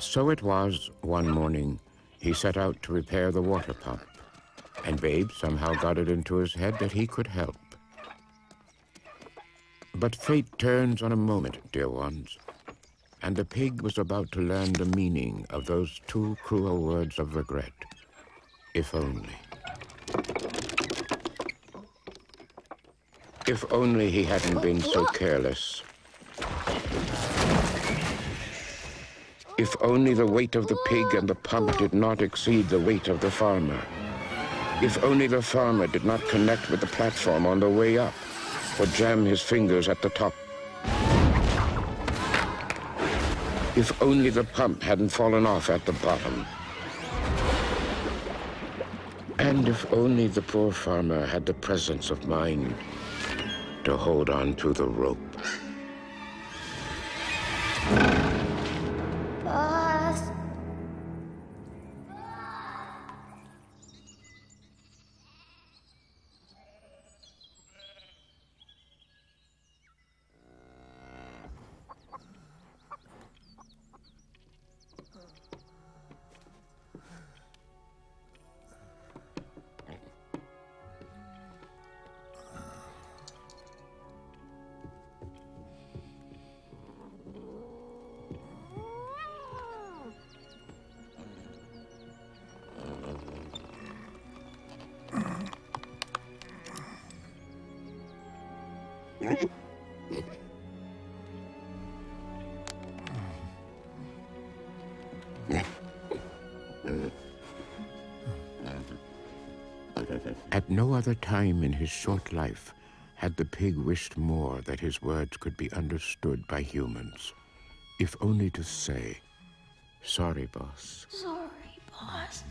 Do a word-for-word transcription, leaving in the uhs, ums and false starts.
So it was, one morning, he set out to repair the water pump, and Babe somehow got it into his head that he could help. But fate turns on a moment, dear ones, and the pig was about to learn the meaning of those two cruel words of regret, if only. If only he hadn't been so careless. If only the weight of the pig and the pump did not exceed the weight of the farmer. If only the farmer did not connect with the platform on the way up, or jam his fingers at the top. If only the pump hadn't fallen off at the bottom. And if only the poor farmer had the presence of mind to hold on to the rope. At no other time in his short life had the pig wished more that his words could be understood by humans, if only to say, "Sorry, boss." Sorry, boss.